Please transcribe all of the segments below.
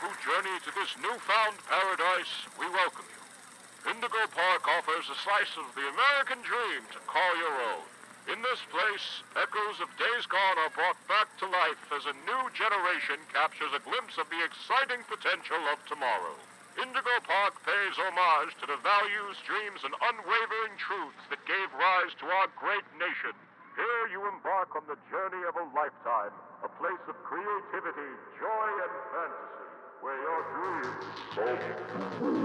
who journey to this newfound paradise, we welcome you. Indigo Park offers a slice of the American dream to call your own. In this place, echoes of days gone are brought back to life as a new generation captures a glimpse of the exciting potential of tomorrow. Indigo Park pays homage to the values, dreams, and unwavering truths that gave rise to our great nation. Here you embark on the journey of a lifetime, a place of creativity, joy, and fantasy, where your dreams come true.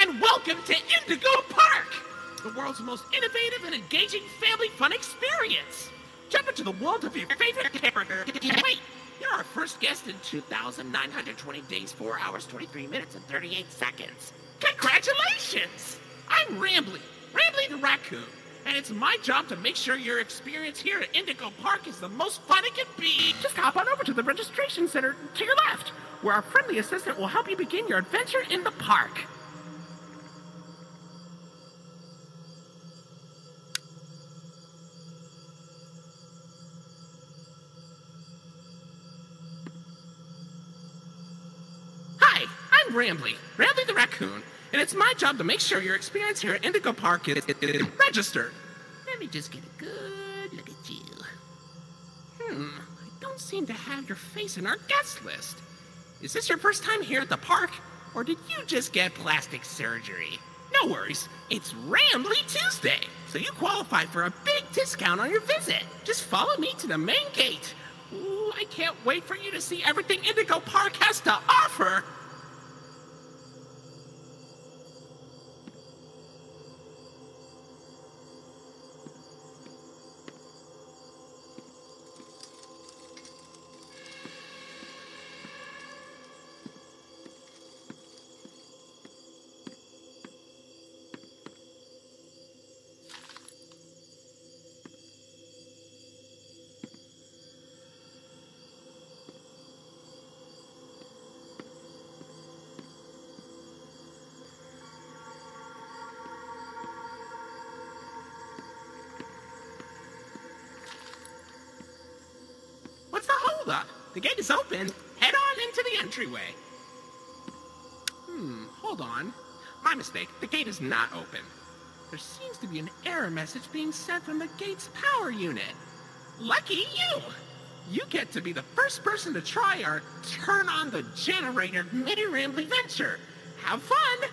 And welcome to Indigo Park, the world's most innovative and engaging family fun experience. Jump into the world of your favorite character. Wait, you're our first guest in 2,920 days, 4 hours, 23 minutes, and 38 seconds. Congratulations! I'm Rambley, Rambley the Raccoon, and it's my job to make sure your experience here at Indigo Park is the most fun it can be. Just hop on over to the registration center to your left, where our friendly assistant will help you begin your adventure in the park. Hi, I'm Rambley, Rambley the Raccoon, and it's my job to make sure your experience here at Indigo Park is registered. Let me just get a good look at you. I don't seem to have your face in our guest list. Is this your first time here at the park, or did you just get plastic surgery? No worries, it's Rambley Tuesday, so you qualify for a big discount on your visit. Just follow me to the main gate. Ooh, I can't wait for you to see everything Indigo Park has to offer. The gate is open. Head on into the entryway. Hold on. My mistake. The gate is not open. There seems to be an error message being sent from the gate's power unit. Lucky you! You get to be the first person to try our Turn on the Generator Mini Rambley venture. Have fun!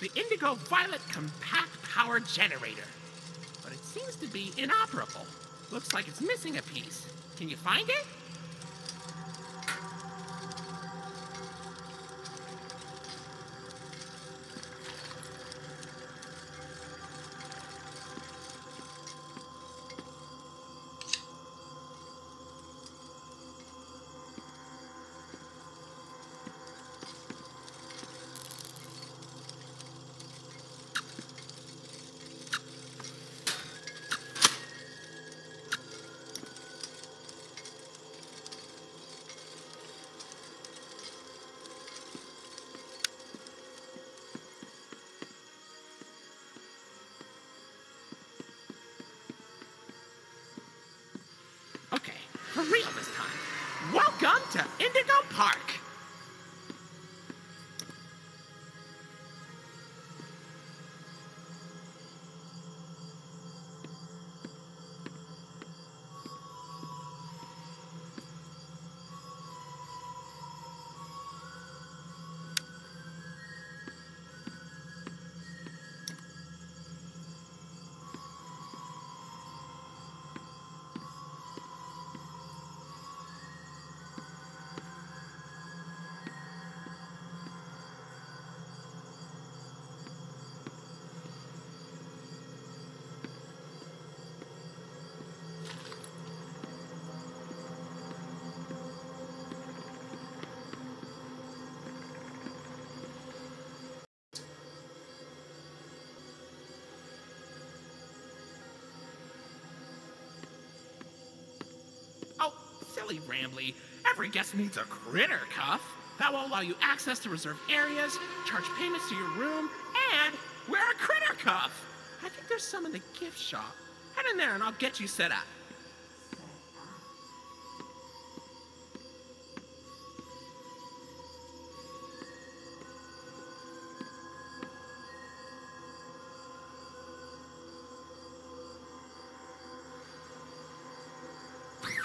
The Indigo Violet Compact Power Generator. But it seems to be inoperable. Looks like it's missing a piece. Can you find it? Okay, for real this time. Welcome to Indigo Park! Silly Rambley, every guest needs a critter cuff. That will allow you access to reserved areas, charge payments to your room, and wear a critter cuff. I think there's some in the gift shop. Head in there and I'll get you set up.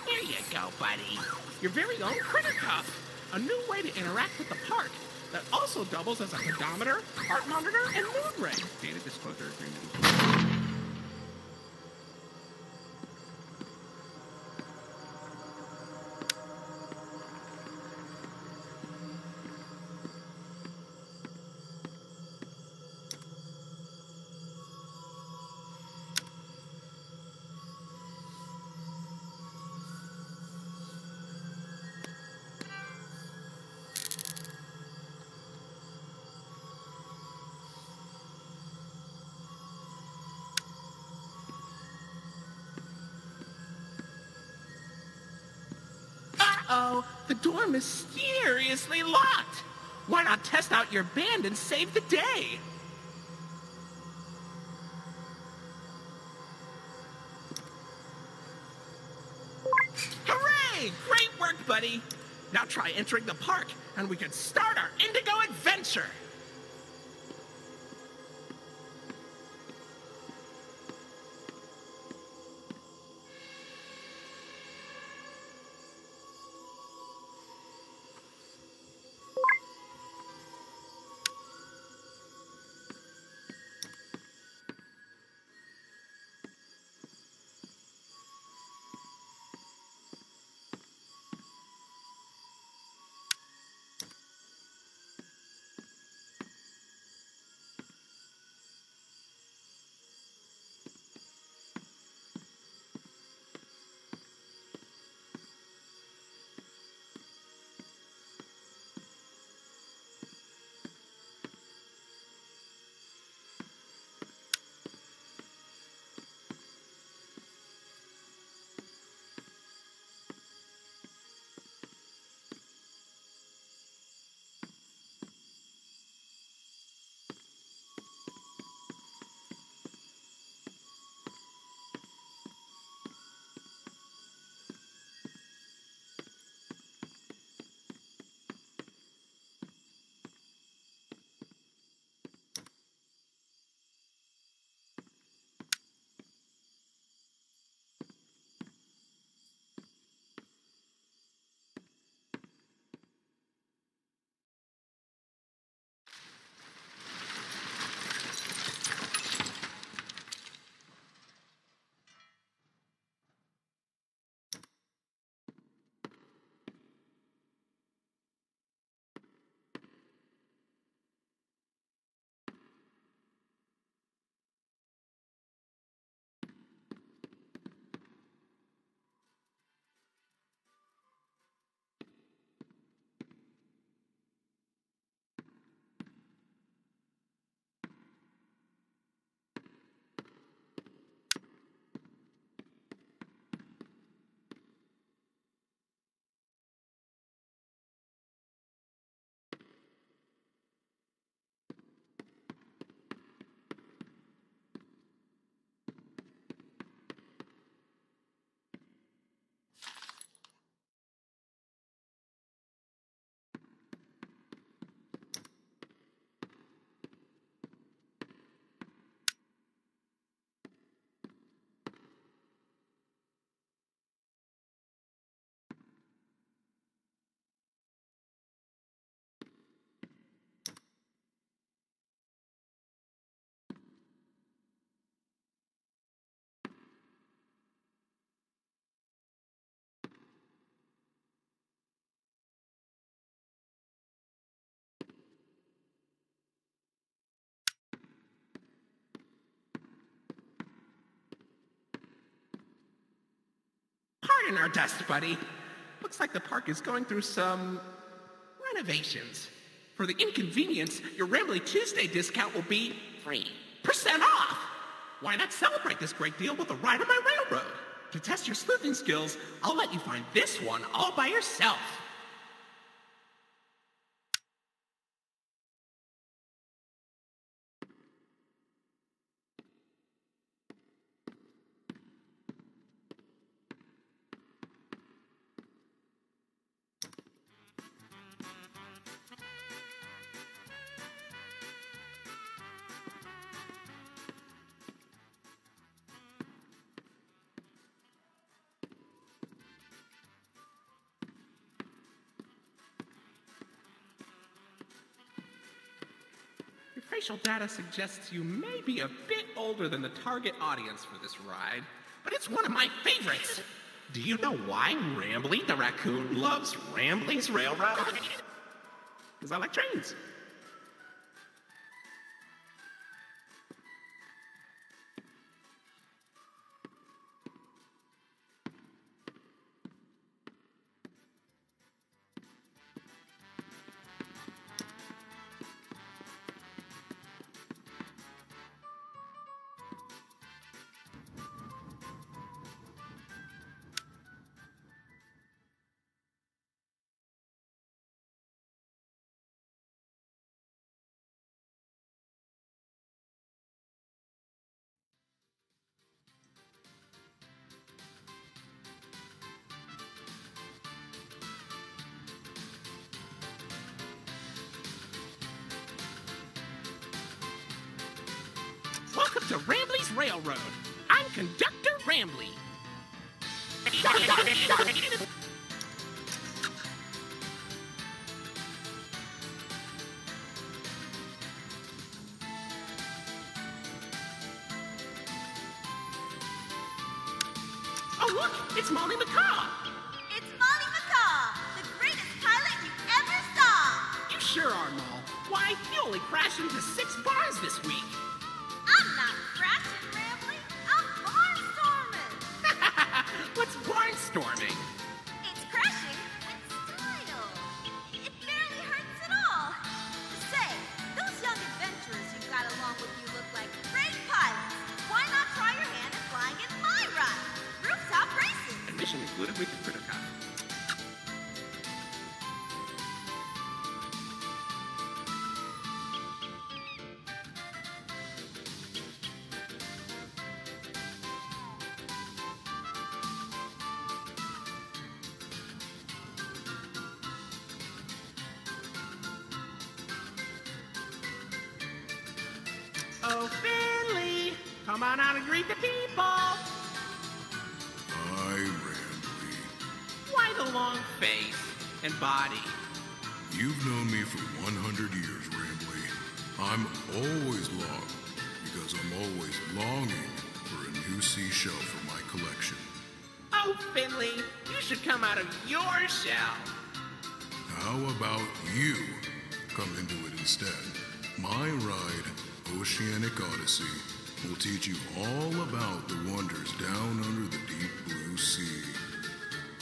There you go, buddy. Your very own critter cuff. A new way to interact with the park that also doubles as a pedometer, heart monitor, and mood ring. Data disclosure agreement. Uh-oh, the door mysteriously locked. Why not test out your band and save the day? Hooray! Great work, buddy. Now try entering the park, and we can start our Indigo adventure. in our dust, buddy. Looks like the park is going through some renovations. For the inconvenience, your Rambley Tuesday discount will be 3% off. Why not celebrate this great deal with a ride on my railroad? To test your sleuthing skills, I'll let you find this one all by yourself. Facial data suggests you may be a bit older than the target audience for this ride, but it's one of my favorites. Do you know why Rambley the Raccoon loves Rambley's Railroad? Because I like trains. Welcome to Rambley's Railroad. I'm Conductor Rambley. Oh, look, it's Molly McCaw. It's Molly McCaw, the greatest pilot you ever saw. You sure are, Moll. Why, you only crashed into 6 bars this week. I'm not crashing, Rambley. I'm barnstorming. What's barnstorming? It's crashing with style. It barely hurts at all. Say, those young adventurers who got along with you look like great pilots. Why not try your hand at flying in my ride? Rooftop racing. Admission included with your critter copy. Oh, Finley, come on out and greet the people. Hi, Rambley. Why the long face and body? You've known me for 100 years, Rambley. I'm always long, because I'm always longing for a new seashell for my collection. Oh, Finley, you should come out of your shell. How about you come into it instead? My ride, Oceanic Odyssey, will teach you all about the wonders down under the deep blue sea.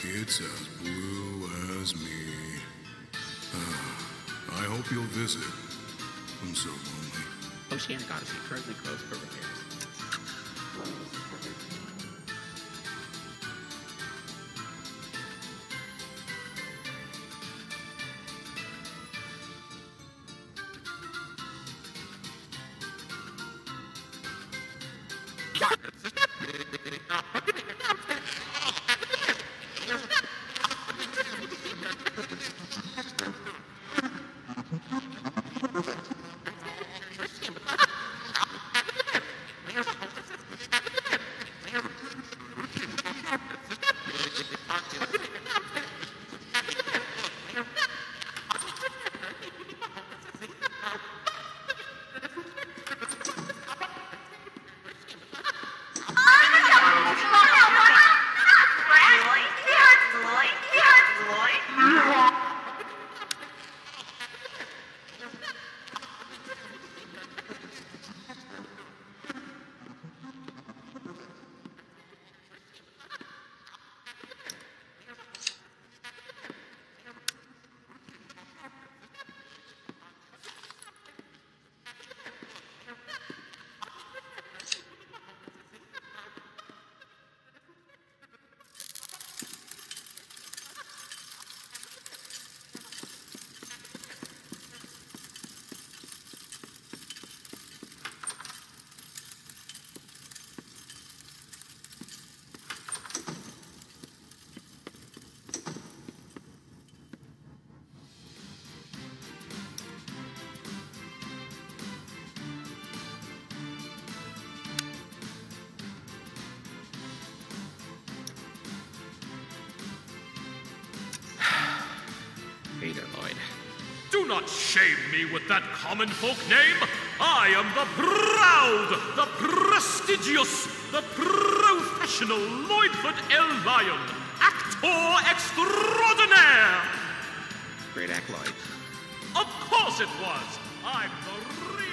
It's as blue as me. I hope you'll visit. I'm so lonely. Oceanic Odyssey currently closed for repairs. not shame me with that common folk name. I am the proud, the prestigious, the professional Lloydford L. Lyon, actor extraordinaire. Great act, Lloyd. Of course it was. I'm the real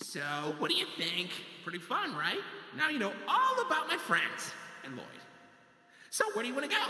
So, what do you think? Pretty fun, right? Now you know all about my friends and Lloyd. So, where do you want to go?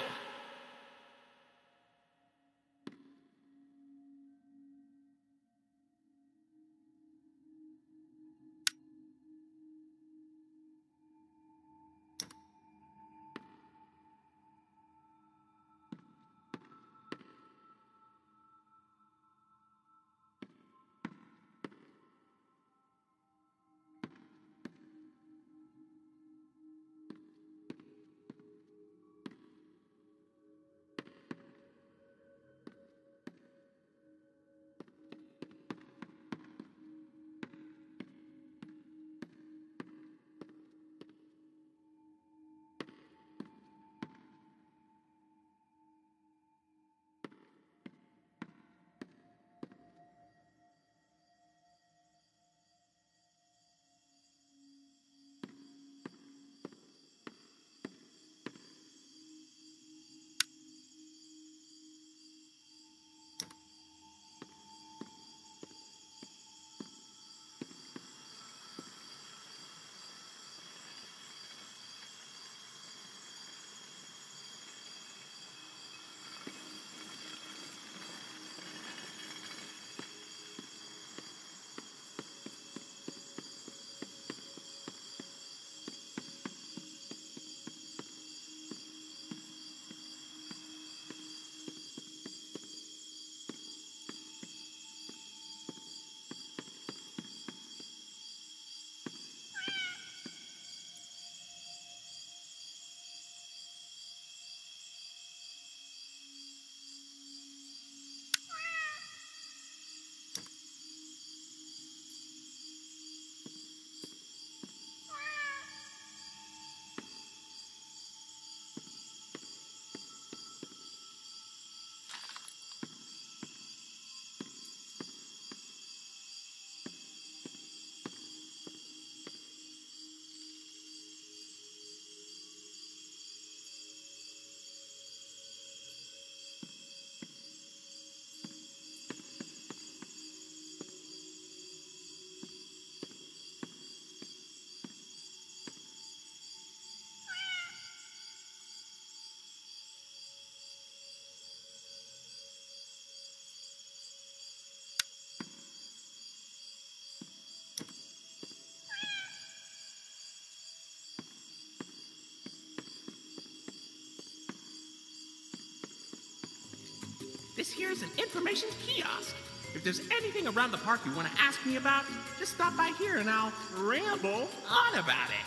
This here is an information kiosk. If there's anything around the park you want to ask me about, just stop by here and I'll ramble on about it.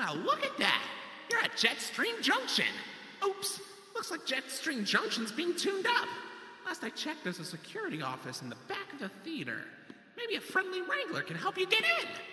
Well, look at that. You're at Jetstream Junction. Oops, looks like Jetstream Junction's being tuned up. Last I checked, there's a security office in the back of the theater. Maybe a friendly wrangler can help you get in.